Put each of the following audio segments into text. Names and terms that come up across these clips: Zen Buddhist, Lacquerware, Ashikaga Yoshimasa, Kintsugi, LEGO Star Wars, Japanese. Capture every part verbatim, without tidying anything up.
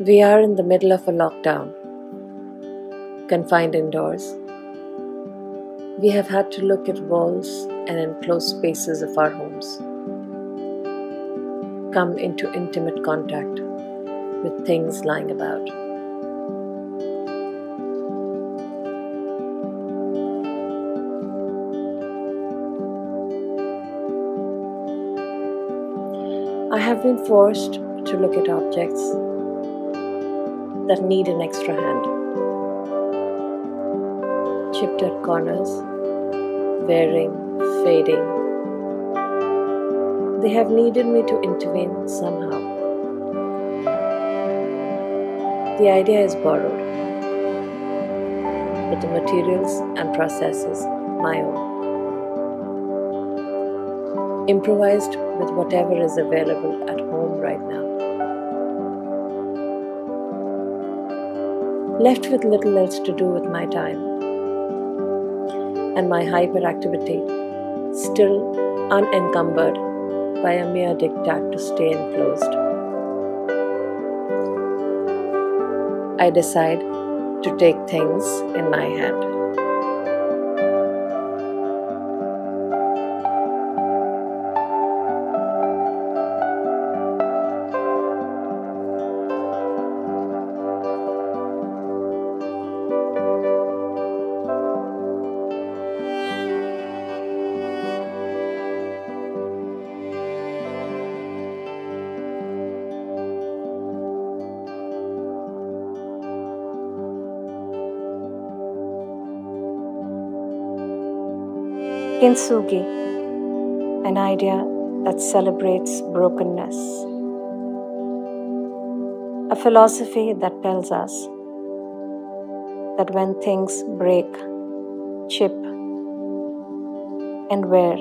We are in the middle of a lockdown, confined indoors. We have had to look at walls and enclosed spaces of our homes, come into intimate contact with things lying about. I have been forced to look at objects that need an extra hand. Chipped at corners, wearing, fading. They have needed me to intervene somehow. The idea is borrowed, but the materials and processes my own. Improvised with whatever is available at home right now. Left with little else to do with my time, and my hyperactivity still unencumbered by a mere diktat to stay enclosed. I decide to take things in my hand. Kintsugi, an idea that celebrates brokenness. A philosophy that tells us that when things break, chip, and wear,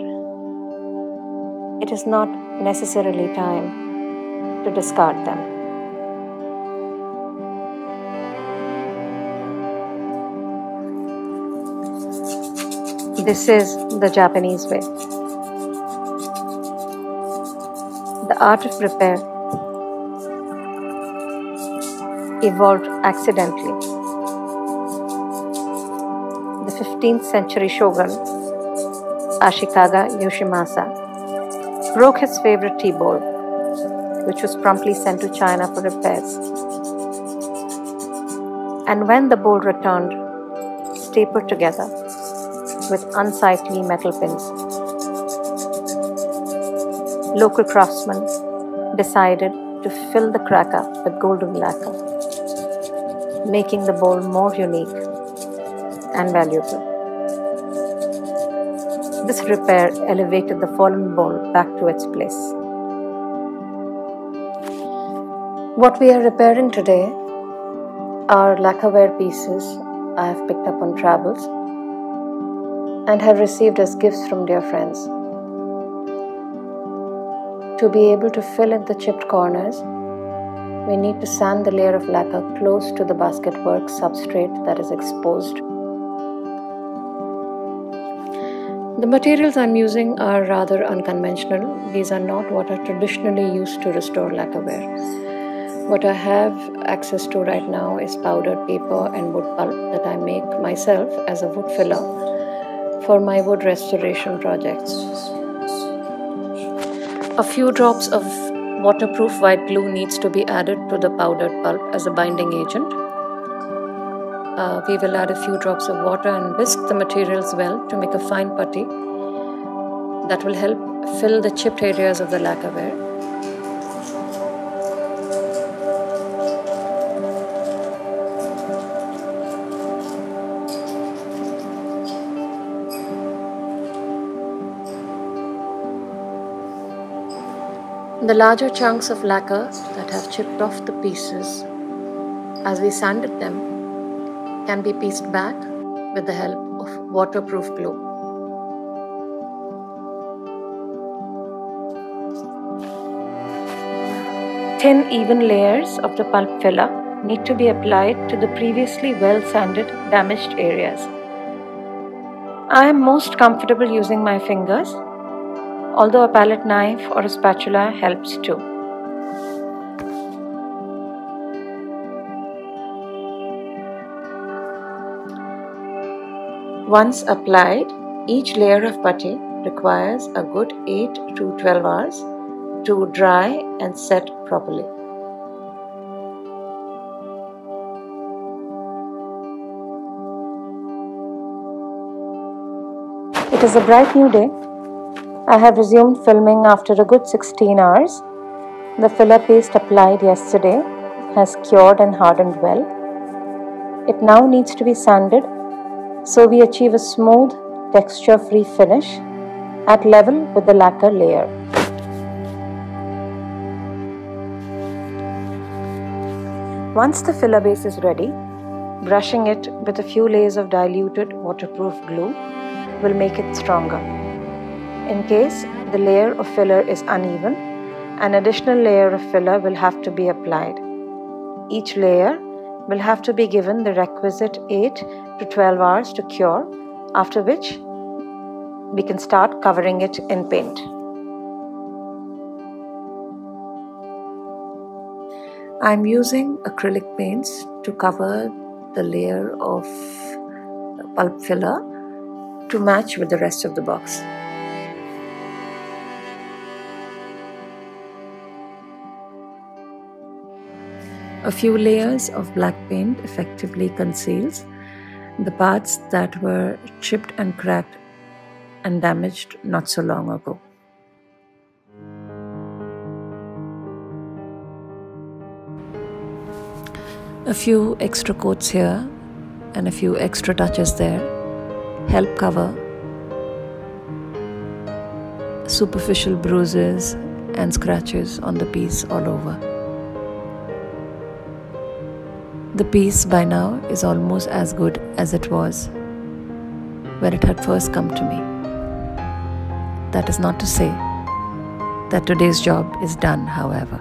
it is not necessarily time to discard them. This is the Japanese way. The art of repair evolved accidentally. The fifteenth century shogun, Ashikaga Yoshimasa, broke his favorite tea bowl, which was promptly sent to China for repairs. And when the bowl returned, stapled together, with unsightly metal pins. Local craftsmen decided to fill the crack up with golden lacquer, making the bowl more unique and valuable. This repair elevated the fallen bowl back to its place. What we are repairing today are lacquerware pieces I have picked up on travels and have received as gifts from dear friends. To be able to fill in the chipped corners, we need to sand the layer of lacquer close to the basketwork substrate that is exposed. The materials I'm using are rather unconventional. These are not what are traditionally used to restore lacquerware. What I have access to right now is powdered paper and wood pulp that I make myself as a wood filler for my wood restoration projects. A few drops of waterproof white glue needs to be added to the powdered pulp as a binding agent. Uh, we will add a few drops of water and whisk the materials well to make a fine putty that will help fill the chipped areas of the lacquerware. The larger chunks of lacquer that have chipped off the pieces, as we sanded them, can be pieced back with the help of waterproof glue. Thin, even layers of the pulp filler need to be applied to the previously well-sanded, damaged areas. I am most comfortable using my fingers, although a palette knife or a spatula helps too. Once applied, each layer of putty requires a good eight to twelve hours to dry and set properly. It is a bright new day. I have resumed filming after a good sixteen hours. The filler paste applied yesterday has cured and hardened well. It now needs to be sanded so we achieve a smooth, texture-free finish at level with the lacquer layer. Once the filler base is ready, brushing it with a few layers of diluted waterproof glue will make it stronger. In case the layer of filler is uneven, an additional layer of filler will have to be applied. Each layer will have to be given the requisite eight to twelve hours to cure, after which we can start covering it in paint. I am using acrylic paints to cover the layer of pulp filler to match with the rest of the box. A few layers of black paint effectively conceals the parts that were chipped and cracked and damaged not so long ago. A few extra coats here and a few extra touches there help cover superficial bruises and scratches on the piece all over. The piece by now is almost as good as it was when it had first come to me. That is not to say that today's job is done, however.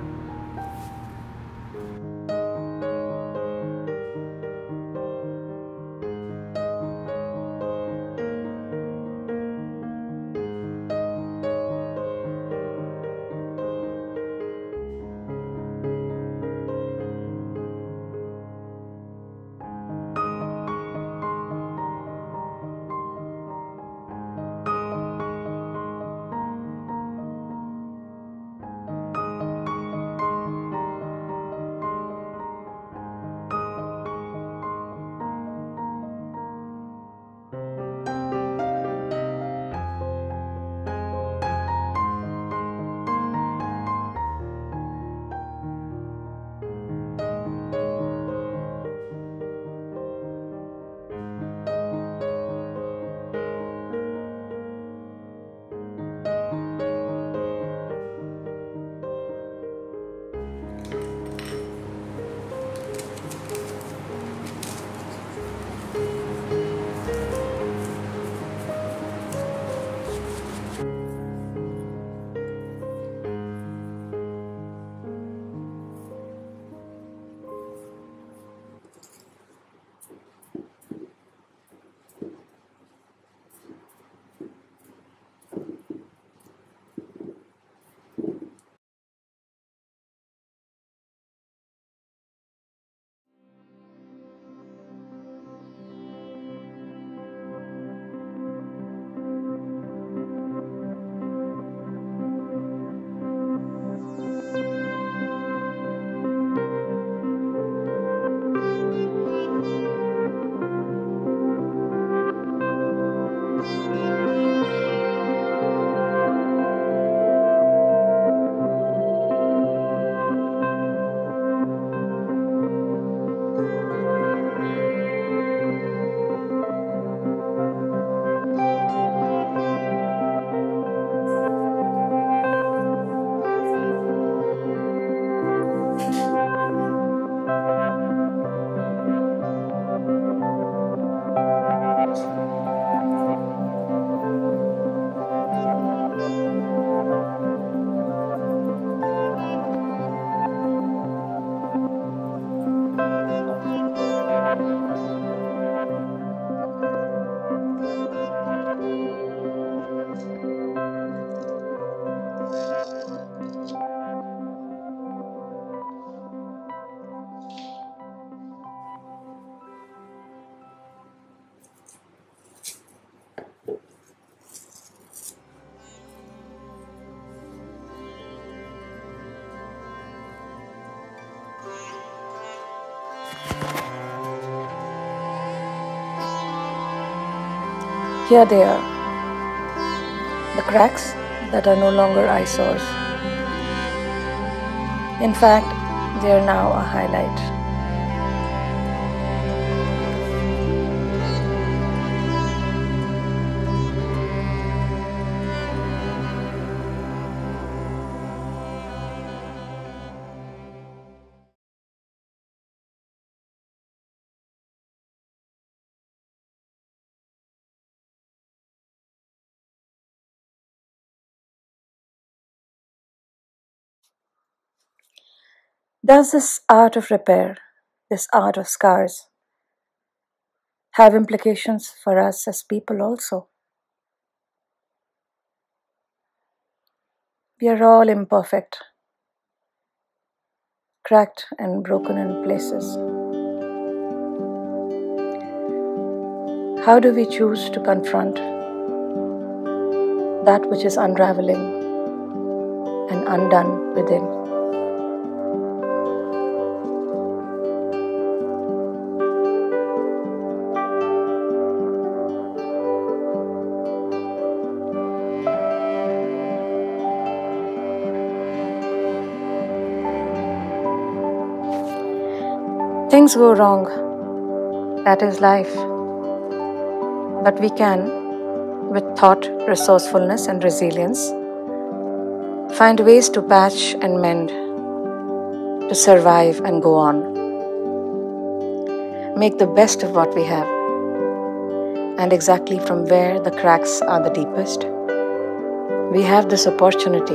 Here they are, the cracks that are no longer eyesores. In fact, they are now a highlight. Does this art of repair, this art of scars, have implications for us as people also? We are all imperfect, cracked and broken in places. How do we choose to confront that which is unraveling and undone within? Things go wrong, that is life, but we can, with thought, resourcefulness and resilience, find ways to patch and mend, to survive and go on, make the best of what we have, and exactly from where the cracks are the deepest, we have this opportunity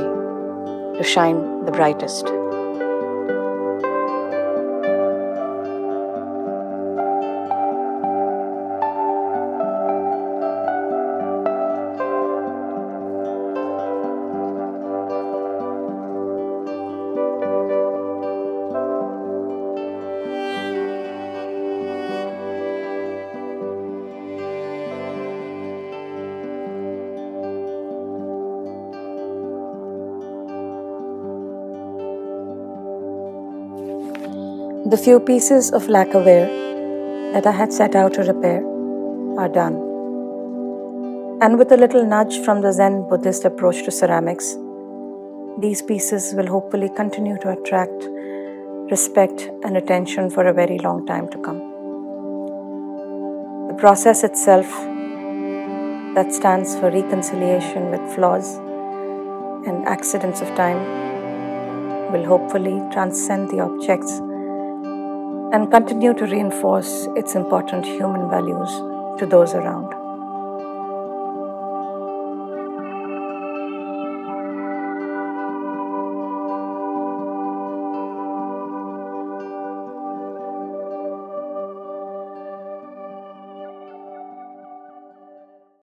to shine the brightest. The few pieces of lacquerware that I had set out to repair are done. And with a little nudge from the Zen Buddhist approach to ceramics, these pieces will hopefully continue to attract respect and attention for a very long time to come. The process itself, that stands for reconciliation with flaws and accidents of time, will hopefully transcend the objects and continue to reinforce its important human values to those around.